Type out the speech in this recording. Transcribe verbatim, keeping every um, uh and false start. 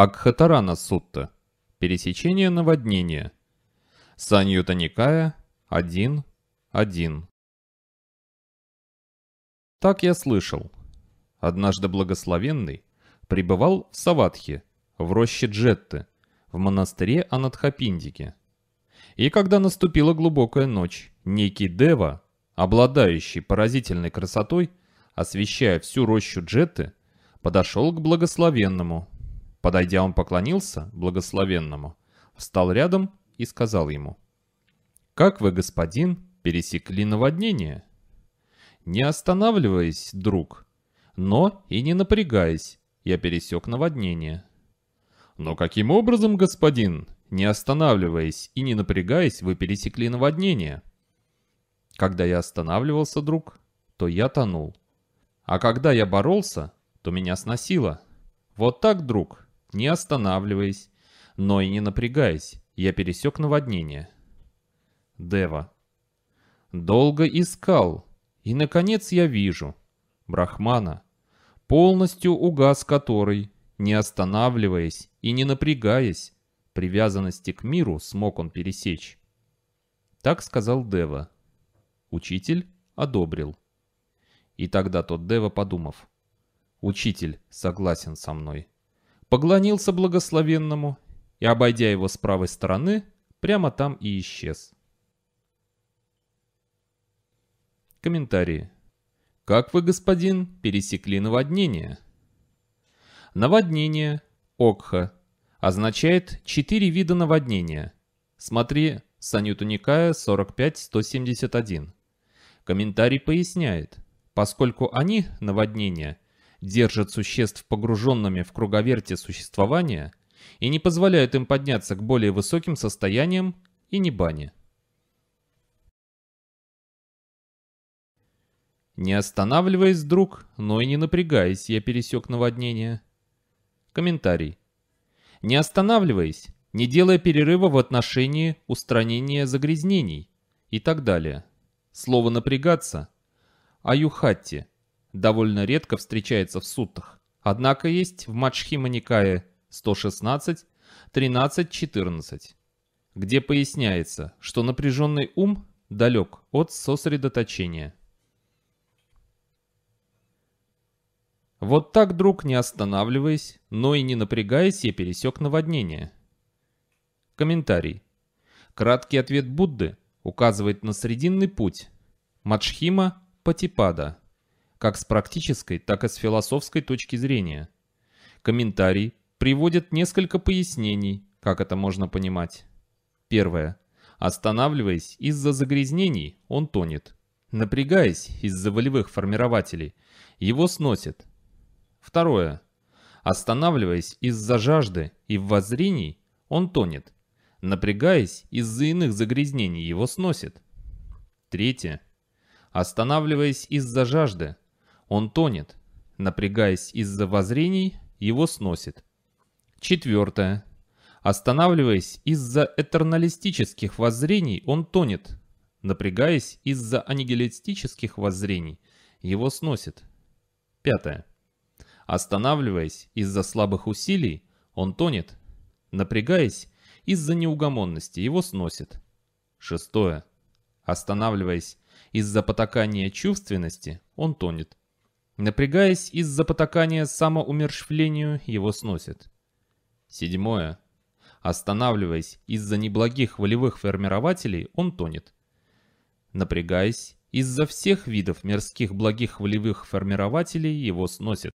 Акхатарана сутта. Пересечение наводнения. Саньютаникая один точка один. Так я слышал. Однажды благословенный пребывал в Саватхи, в роще Джетты, в монастыре Анатхапиндики. И когда наступила глубокая ночь, некий дева, обладающий поразительной красотой, освещая всю рощу Джетты, подошел к благословенному. Подойдя, он поклонился благословенному, встал рядом и сказал ему: «Как вы, господин, пересекли наводнение?» «Не останавливаясь, друг, но и не напрягаясь, я пересек наводнение». «Но каким образом, господин, не останавливаясь и не напрягаясь, вы пересекли наводнение?» «Когда я останавливался, друг, то я тонул. А когда я боролся, то меня сносило. Вот так, друг, не останавливаясь, но и не напрягаясь, я пересек наводнение». Дева: «Долго искал, и, наконец, я вижу Брахмана, полностью угас который, не останавливаясь и не напрягаясь, привязанности к миру смог он пересечь». Так сказал дева. Учитель одобрил. И тогда тот дева, подумав: «Учитель согласен со мной», поклонился благословенному и, обойдя его с правой стороны, прямо там и исчез. Комментарии. Как вы, господин, пересекли наводнение? Наводнение, окха, означает четыре вида наводнения. Смотри Саньютаникая сорок пять сто семьдесят один. Комментарий поясняет: поскольку они, наводнения, держат существ погруженными в круговерти существования и не позволяют им подняться к более высоким состояниям и ниббане. «Не останавливаясь, друг, но и не напрягаясь, я пересек наводнение». Комментарий. «Не останавливаясь, не делая перерыва в отношении устранения загрязнений» и так далее. Слово «напрягаться» — аюхати — довольно редко встречается в суттах, однако есть в Маджхима-Никае сто шестнадцать тринадцать четырнадцать, где поясняется, что напряженный ум далек от сосредоточения. Вот так, друг, не останавливаясь, но и не напрягаясь, я пересек наводнение. Комментарий. Краткий ответ Будды указывает на срединный путь Маджхима патипада, как с практической, так и с философской точки зрения. Комментарий приводит несколько пояснений, как это можно понимать. Первое. Останавливаясь из-за загрязнений, он тонет. Напрягаясь из-за волевых формирователей, его сносит. Второе. Останавливаясь из-за жажды и воззрений, он тонет. Напрягаясь из-за иных загрязнений, его сносит. Третье. Останавливаясь из-за жажды, он тонет. Напрягаясь из-за воззрений, его сносит. Четвертое. Останавливаясь из-за этерналистических воззрений, он тонет. Напрягаясь из-за аннигилистических воззрений, его сносит. Пятое. Останавливаясь из-за слабых усилий, он тонет. Напрягаясь из-за неугомонности, его сносит. Шестое. Останавливаясь из-за потакания чувственности, он тонет. Напрягаясь из-за потакания самоумерщвлению, его сносит. Седьмое. Останавливаясь из-за неблагих волевых формирователей, он тонет. Напрягаясь из-за всех видов мирских благих волевых формирователей, его сносит.